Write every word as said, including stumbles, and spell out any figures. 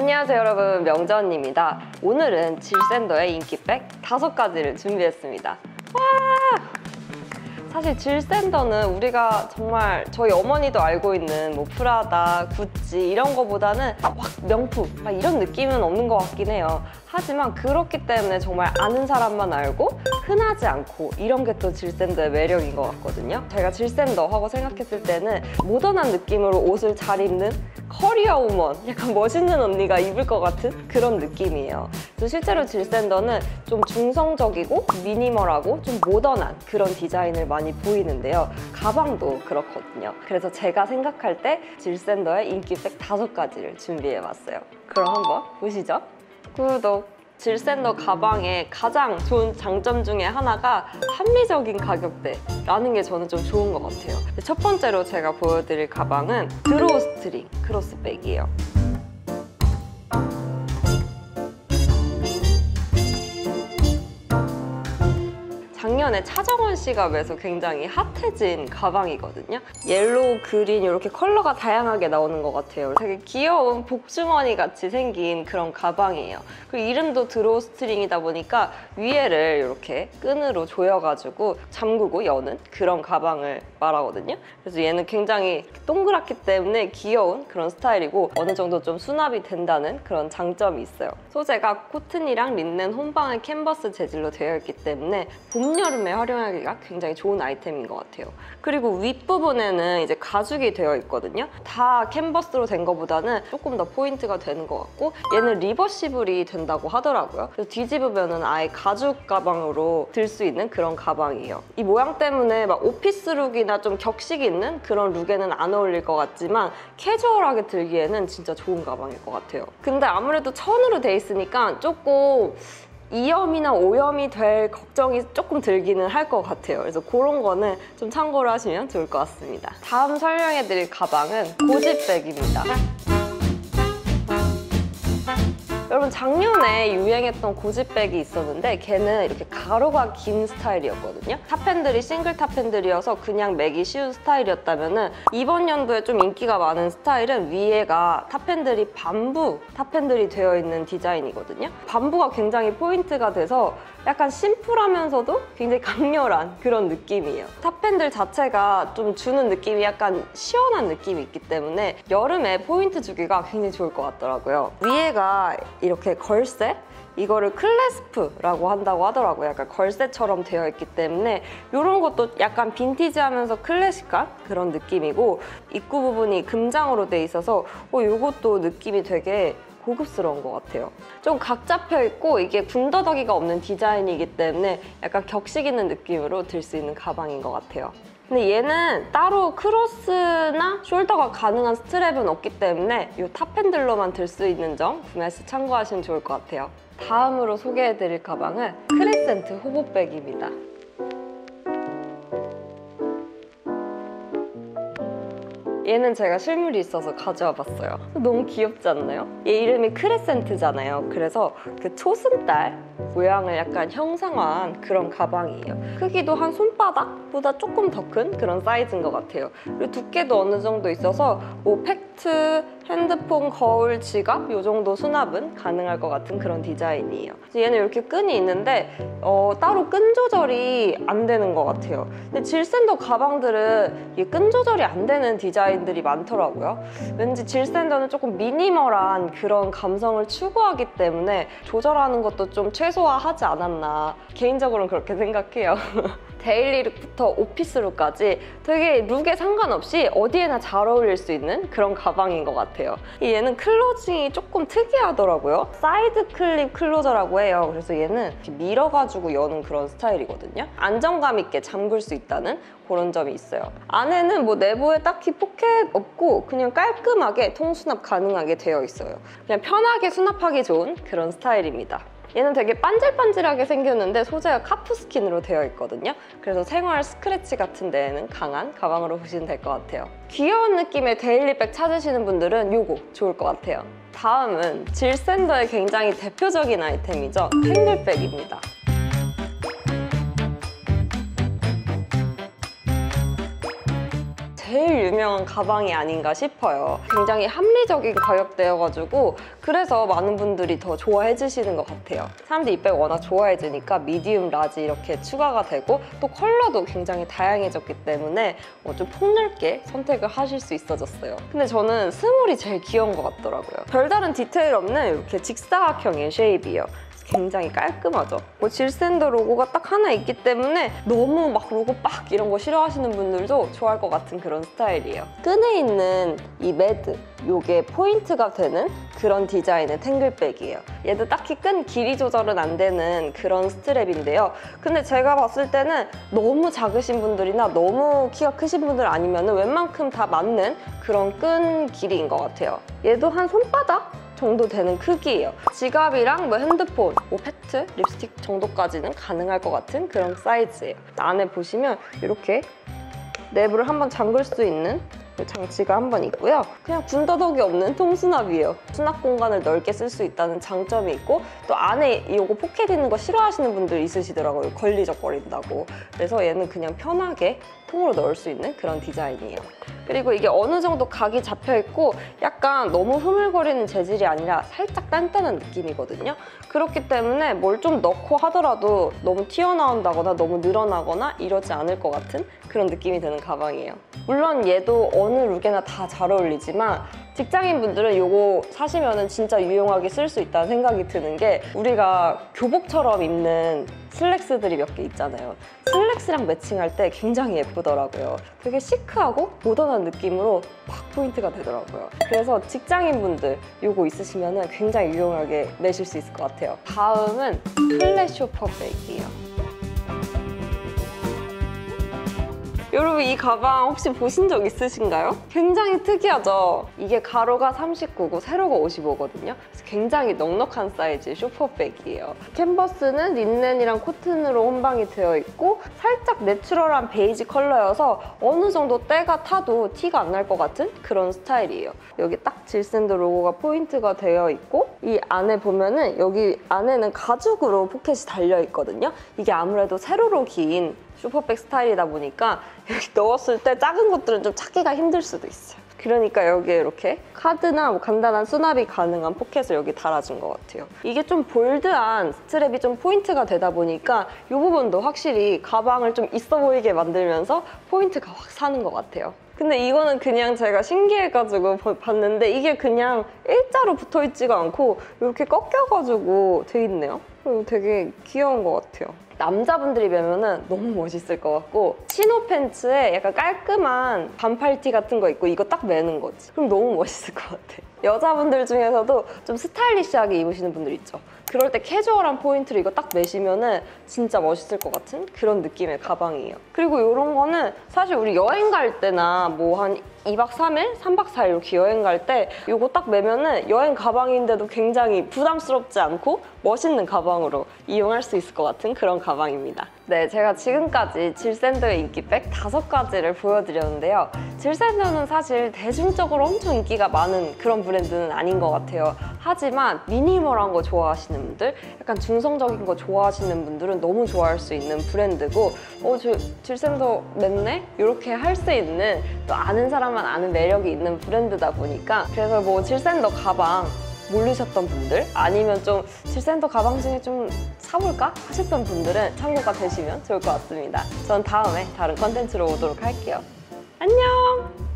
안녕하세요 여러분, 명자언니입니다. 오늘은 질샌더의 인기백 다섯 가지를 준비했습니다. 와! 사실 질샌더는 우리가 정말 저희 어머니도 알고 있는 뭐 프라다, 구찌 이런 거보다는 막 명품 막 이런 느낌은 없는 것 같긴 해요. 하지만 그렇기 때문에 정말 아는 사람만 알고 흔하지 않고 이런 게 또 질샌더의 매력인 것 같거든요. 제가 질샌더 하고 생각했을 때는 모던한 느낌으로 옷을 잘 입는 커리어 우먼, 약간 멋있는 언니가 입을 것 같은 그런 느낌이에요. 그래서 실제로 질샌더는 좀 중성적이고 미니멀하고 좀 모던한 그런 디자인을 많이 보이는데요. 가방도 그렇거든요. 그래서 제가 생각할 때 질샌더의 인기백 다섯 가지를 준비해봤어요. 그럼 한번 보시죠. 구독! 질샌더 가방의 가장 좋은 장점 중에 하나가 합리적인 가격대라는 게 저는 좀 좋은 것 같아요. 첫 번째로 제가 보여드릴 가방은 드로우 스트링 크로스백이에요. 작년에 차정원 씨가 매서 굉장히 핫해진 가방이거든요. 옐로우, 그린 이렇게 컬러가 다양하게 나오는 것 같아요. 되게 귀여운 복주머니 같이 생긴 그런 가방이에요. 그리고 이름도 드로우 스트링이다 보니까 위에를 이렇게 끈으로 조여가지고 잠그고 여는 그런 가방을 말하거든요. 그래서 얘는 굉장히 동그랗기 때문에 귀여운 그런 스타일이고 어느 정도 좀 수납이 된다는 그런 장점이 있어요. 소재가 코튼이랑 린넨 혼방의 캔버스 재질로 되어 있기 때문에 봄 여름에 활용하기가 굉장히 좋은 아이템인 것 같아요. 그리고 윗부분에는 이제 가죽이 되어 있거든요. 다 캔버스로 된 것보다는 조금 더 포인트가 되는 것 같고 얘는 리버시블이 된다고 하더라고요. 그래서 뒤집으면은 아예 가죽 가방으로 들 수 있는 그런 가방이에요. 이 모양 때문에 막 오피스 룩이나 좀 격식 있는 그런 룩에는 안 어울릴 것 같지만 캐주얼하게 들기에는 진짜 좋은 가방일 것 같아요. 근데 아무래도 천으로 돼 있으니까 조금 이염이나 오염이 될 걱정이 조금 들기는 할 것 같아요. 그래서 그런 거는 좀 참고를 하시면 좋을 것 같습니다. 다음 설명해드릴 가방은 고집백입니다. 여러분, 작년에 유행했던 고집백이 있었는데 걔는 이렇게 가로가 긴 스타일이었거든요. 탑핸들이 싱글 탑핸들이어서 그냥 매기 쉬운 스타일이었다면 이번 연도에 좀 인기가 많은 스타일은 위에가 탑핸들이 반부 탑핸들이 되어 있는 디자인이거든요. 반부가 굉장히 포인트가 돼서 약간 심플하면서도 굉장히 강렬한 그런 느낌이에요. 탑핸들 자체가 좀 주는 느낌이 약간 시원한 느낌이 있기 때문에 여름에 포인트 주기가 굉장히 좋을 것 같더라고요. 위에가 이렇게 걸쇠? 이거를 클래스프라고 한다고 하더라고요. 약간 걸쇠처럼 되어 있기 때문에 이런 것도 약간 빈티지하면서 클래식한 그런 느낌이고 입구 부분이 금장으로 돼 있어서 어, 이것도 느낌이 되게 고급스러운 것 같아요. 좀 각 잡혀 있고 이게 군더더기가 없는 디자인이기 때문에 약간 격식 있는 느낌으로 들 수 있는 가방인 것 같아요. 근데 얘는 따로 크로스나 숄더가 가능한 스트랩은 없기 때문에 이 탑핸들로만 들 수 있는 점 구매할 때 참고하시면 좋을 것 같아요. 다음으로 소개해드릴 가방은 크리센트 호보백입니다. 얘는 제가 실물이 있어서 가져와 봤어요. 너무 귀엽지 않나요? 얘 이름이 크레센트잖아요. 그래서 그 초승달 모양을 약간 형상화한 그런 가방이에요. 크기도 한 손바닥보다 조금 더 큰 그런 사이즈인 것 같아요. 그리고 두께도 어느 정도 있어서 뭐 팩트, 핸드폰, 거울, 지갑 이 정도 수납은 가능할 것 같은 그런 디자인이에요. 얘는 이렇게 끈이 있는데 어, 따로 끈 조절이 안 되는 것 같아요. 근데 질샌더 가방들은 이게 끈 조절이 안 되는 디자인들이 많더라고요. 왠지 질샌더는 조금 미니멀한 그런 감성을 추구하기 때문에 조절하는 것도 좀 최소화하지 않았나 개인적으로는 그렇게 생각해요. 데일리룩부터 오피스룩까지 되게 룩에 상관없이 어디에나 잘 어울릴 수 있는 그런 가방인 것 같아요. 얘는 클로징이 조금 특이하더라고요. 사이드 클립 클로저라고 해요. 그래서 얘는 이렇게 밀어가지고 여는 그런 스타일이거든요. 안정감 있게 잠글 수 있다는 그런 점이 있어요. 안에는 뭐 내부에 딱히 포켓 없고 그냥 깔끔하게 통수납 가능하게 되어 있어요. 그냥 편하게 수납하기 좋은 그런 스타일입니다. 얘는 되게 반질반질하게 생겼는데 소재가 카프스킨으로 되어 있거든요. 그래서 생활 스크래치 같은 데에는 강한 가방으로 보시면 될 것 같아요. 귀여운 느낌의 데일리백 찾으시는 분들은 요거 좋을 것 같아요. 다음은 질샌더의 굉장히 대표적인 아이템이죠. 탱글백입니다. 제일 유명한 가방이 아닌가 싶어요. 굉장히 합리적인 가격대여가지고 그래서 많은 분들이 더 좋아해 주시는 것 같아요. 사람들이 이 백 워낙 좋아해 주니까 미디움, 라지 이렇게 추가가 되고 또 컬러도 굉장히 다양해졌기 때문에 좀 폭넓게 선택을 하실 수 있어졌어요. 근데 저는 스몰이 제일 귀여운 것 같더라고요. 별다른 디테일 없는 이렇게 직사각형의 쉐입이에요. 굉장히 깔끔하죠. 뭐 질샌더 로고가 딱 하나 있기 때문에 너무 막 로고 빡 이런 거 싫어하시는 분들도 좋아할 것 같은 그런 스타일이에요. 끈에 있는 이 매드, 요게 포인트가 되는 그런 디자인의 탱글백이에요. 얘도 딱히 끈 길이 조절은 안 되는 그런 스트랩인데요. 근데 제가 봤을 때는 너무 작으신 분들이나 너무 키가 크신 분들 아니면 웬만큼 다 맞는 그런 끈 길이인 것 같아요. 얘도 한 손바닥 정도 되는 크기예요. 지갑이랑 뭐 핸드폰, 뭐 패트, 립스틱 정도까지는 가능할 것 같은 그런 사이즈예요. 안에 보시면 이렇게 내부를 한번 잠글 수 있는 장치가 한번 있고요. 그냥 군더더기 없는 통수납이에요. 수납 공간을 넓게 쓸 수 있다는 장점이 있고 또 안에 요거 포켓 있는 거 싫어하시는 분들 있으시더라고요. 걸리적거린다고. 그래서 얘는 그냥 편하게 통으로 넣을 수 있는 그런 디자인이에요. 그리고 이게 어느 정도 각이 잡혀있고 약간 너무 흐물거리는 재질이 아니라 살짝 단단한 느낌이거든요. 그렇기 때문에 뭘 좀 넣고 하더라도 너무 튀어나온다거나 너무 늘어나거나 이러지 않을 것 같은 그런 느낌이 드는 가방이에요. 물론 얘도 어느 룩에나 다 잘 어울리지만 직장인분들은 이거 사시면은 진짜 유용하게 쓸 수 있다는 생각이 드는 게 우리가 교복처럼 입는 슬랙스들이 몇 개 있잖아요. 슬랙스랑 매칭할 때 굉장히 예쁘더라고요. 되게 시크하고 모던한 느낌으로 팍 포인트가 되더라고요. 그래서 직장인분들 이거 있으시면은 굉장히 유용하게 매실 수 있을 것 같아요. 다음은 플랫 쇼퍼 백이에요. 여러분 이 가방 혹시 보신 적 있으신가요? 굉장히 특이하죠? 이게 가로가 삼십구고 세로가 오십오거든요. 그래서 굉장히 넉넉한 사이즈의 쇼퍼백이에요. 캔버스는 린넨이랑 코튼으로 혼방이 되어 있고 살짝 내추럴한 베이지 컬러여서 어느 정도 때가 타도 티가 안 날 것 같은 그런 스타일이에요. 여기 딱 질샌더 로고가 포인트가 되어 있고 이 안에 보면은 여기 안에는 가죽으로 포켓이 달려 있거든요. 이게 아무래도 세로로 긴 쇼퍼백 스타일이다 보니까 여기 넣었을 때 작은 것들은 좀 찾기가 힘들 수도 있어요. 그러니까 여기에 이렇게 카드나 뭐 간단한 수납이 가능한 포켓을 여기 달아준 것 같아요. 이게 좀 볼드한 스트랩이 좀 포인트가 되다 보니까 이 부분도 확실히 가방을 좀 있어 보이게 만들면서 포인트가 확 사는 것 같아요. 근데 이거는 그냥 제가 신기해가지고 봤는데 이게 그냥 일자로 붙어있지가 않고 이렇게 꺾여가지고 돼 있네요. 그리고 되게 귀여운 것 같아요. 남자분들이 매면은 너무 멋있을 것 같고 치노 팬츠에 약간 깔끔한 반팔티 같은 거 입고 이거 딱 매는 거지. 그럼 너무 멋있을 것 같아. 여자분들 중에서도 좀 스타일리시하게 입으시는 분들 있죠. 그럴 때 캐주얼한 포인트로 이거 딱 매시면은 진짜 멋있을 것 같은 그런 느낌의 가방이에요. 그리고 이런 거는 사실 우리 여행 갈 때나 뭐 한 이 박 삼 일, 삼 박 사 일 이렇게 여행 갈 때 이거 딱 매면은 여행 가방인데도 굉장히 부담스럽지 않고 멋있는 가방으로 이용할 수 있을 것 같은 그런 가방입니다. 네, 제가 지금까지 질샌더의 인기백 다섯 가지를 보여드렸는데요. 질샌더는 사실 대중적으로 엄청 인기가 많은 그런 브랜드는 아닌 것 같아요. 하지만 미니멀한 거 좋아하시는 분들, 약간 중성적인 거 좋아하시는 분들은 너무 좋아할 수 있는 브랜드고 어, 저, 질샌더 맵네? 이렇게 할 수 있는 또 아는 사람만 아는 매력이 있는 브랜드다 보니까 그래서 뭐 질샌더 가방 모르셨던 분들 아니면 좀 질샌더 가방 중에 좀 사볼까? 하셨던 분들은 참고가 되시면 좋을 것 같습니다. 전 다음에 다른 컨텐츠로 오도록 할게요. 안녕!